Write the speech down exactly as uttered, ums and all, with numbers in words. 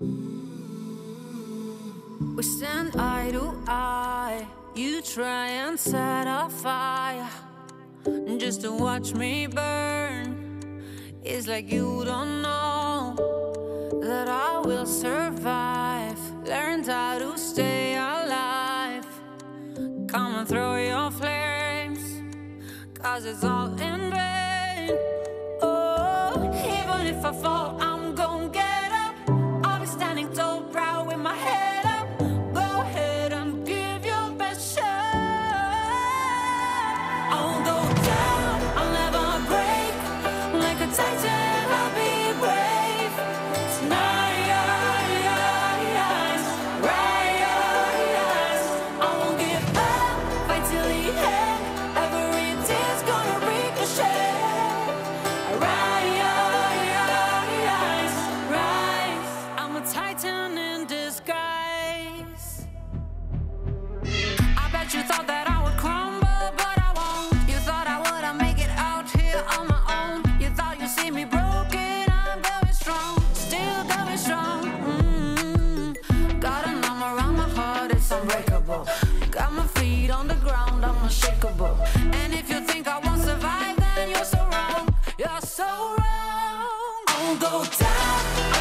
We stand eye to eye. You try and set a fire just to watch me burn. It's like you don't know that I will survive. Learned how to stay alive. Come and throw your flames, 'cause it's all in vain. Oh, even if I fall, I'm gon' get up. I'll be standing tall, proud with my head. Go down.